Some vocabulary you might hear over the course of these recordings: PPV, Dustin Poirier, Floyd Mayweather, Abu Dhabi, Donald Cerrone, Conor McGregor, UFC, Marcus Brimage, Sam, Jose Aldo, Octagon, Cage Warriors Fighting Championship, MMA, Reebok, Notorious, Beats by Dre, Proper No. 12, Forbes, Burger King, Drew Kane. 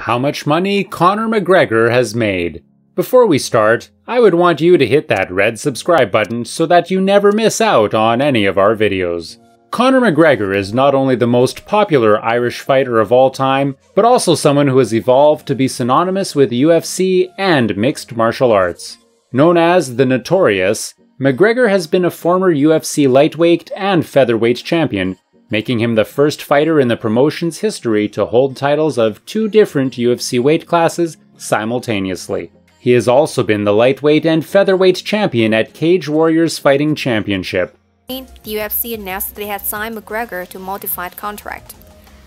how much money Conor McGregor has made. Before we start, I would want you to hit that red subscribe button so that you never miss out on any of our videos. Conor McGregor is not only the most popular Irish fighter of all time, but also someone who has evolved to be synonymous with UFC and mixed martial arts. Known as the Notorious, McGregor has been a former UFC lightweight and featherweight champion, making him the first fighter in the promotion's history to hold titles of two different UFC weight classes simultaneously. He has also been the lightweight and featherweight champion at Cage Warriors Fighting Championship. The UFC announced they had signed McGregor to a modified contract.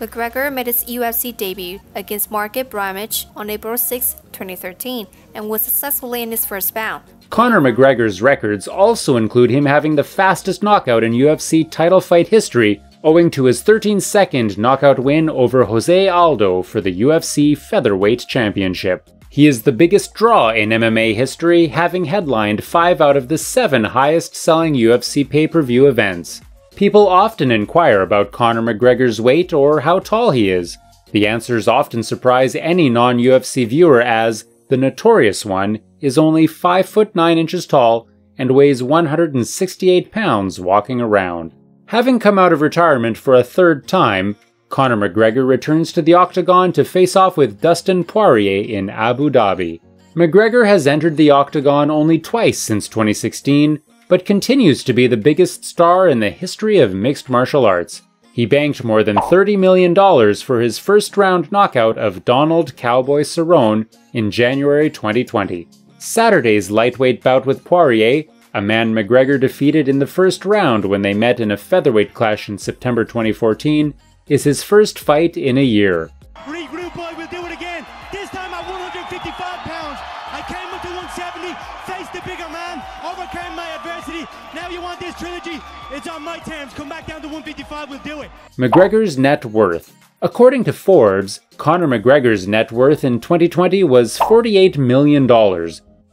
McGregor made his UFC debut against Marcus Brimage on April 6, 2013, and was successful in his first bout. Conor McGregor's records also include him having the fastest knockout in UFC title fight history, owing to his 13-second knockout win over Jose Aldo for the UFC Featherweight Championship. He is the biggest draw in MMA history, having headlined 5 out of the 7 highest-selling UFC pay-per-view events. People often inquire about Conor McGregor's weight or how tall he is. The answers often surprise any non-UFC viewer, as the Notorious One is only 5 foot 9 inches tall and weighs 168 pounds walking around. Having come out of retirement for a third time, Conor McGregor returns to the Octagon to face off with Dustin Poirier in Abu Dhabi. McGregor has entered the Octagon only twice since 2016, but continues to be the biggest star in the history of mixed martial arts. He banked more than $30 million for his first-round knockout of Donald "Cowboy" Cerrone in January 2020. Saturday's lightweight bout with Poirier, a man McGregor defeated in the first round when they met in a featherweight clash in September 2014, is his first fight in a year. Regroup, boy, we'll do it again. This time at 155 pounds. I came up to 170, faced the bigger man, overcame my adversity. Now you want this trilogy? It's on my terms. Come back down to 155, we'll do it. McGregor's net worth. According to Forbes, Conor McGregor's net worth in 2020 was $48 million,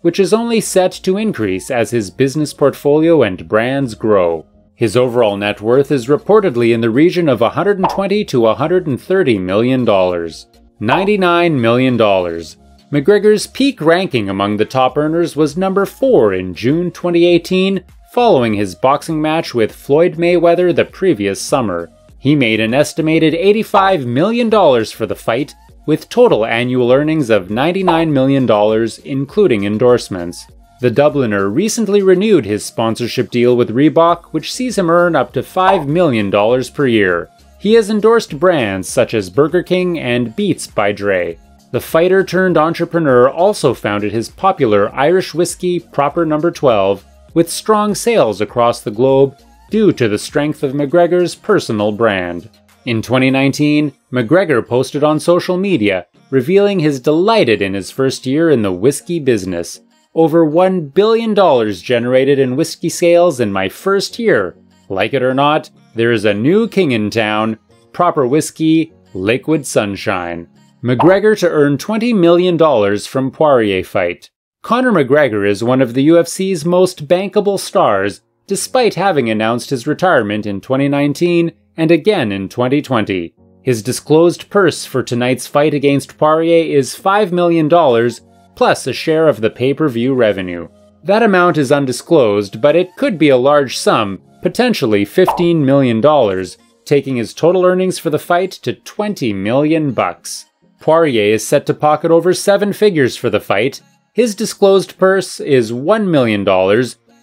which is only set to increase as his business portfolio and brands grow. His overall net worth is reportedly in the region of $120 to $130 million. $99 million. McGregor's peak ranking among the top earners was number 4 in June 2018, following his boxing match with Floyd Mayweather the previous summer. He made an estimated $85 million for the fight, with total annual earnings of $99 million, including endorsements. The Dubliner recently renewed his sponsorship deal with Reebok, which sees him earn up to $5 million per year. He has endorsed brands such as Burger King and Beats by Dre. The fighter-turned-entrepreneur also founded his popular Irish whiskey Proper No. 12, with strong sales across the globe due to the strength of McGregor's personal brand. In 2019, McGregor posted on social media, revealing his delight in his first year in the whiskey business. Over $1 billion generated in whiskey sales in my first year. Like it or not, there is a new king in town. Proper whiskey, liquid sunshine. McGregor to earn $20 million from Poirier fight. Conor McGregor is one of the UFC's most bankable stars, despite having announced his retirement in 2019 and again in 2020. His disclosed purse for tonight's fight against Poirier is $5 million, plus a share of the pay-per-view revenue. That amount is undisclosed, but it could be a large sum, potentially $15 million, taking his total earnings for the fight to $20 million. Poirier is set to pocket over 7 figures for the fight. His disclosed purse is $1 million,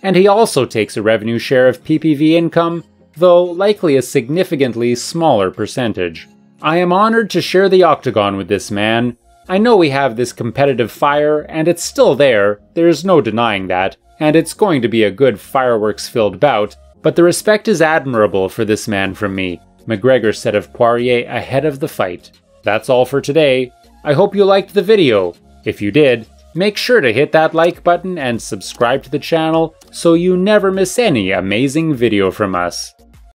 and he also takes a revenue share of PPV income, though likely a significantly smaller percentage. I am honored to share the Octagon with this man. I know we have this competitive fire, and it's still there, there's no denying that, and it's going to be a good fireworks-filled bout, but the respect is admirable for this man from me, McGregor said of Poirier ahead of the fight. That's all for today. I hope you liked the video. If you did, make sure to hit that like button and subscribe to the channel so you never miss any amazing video from us.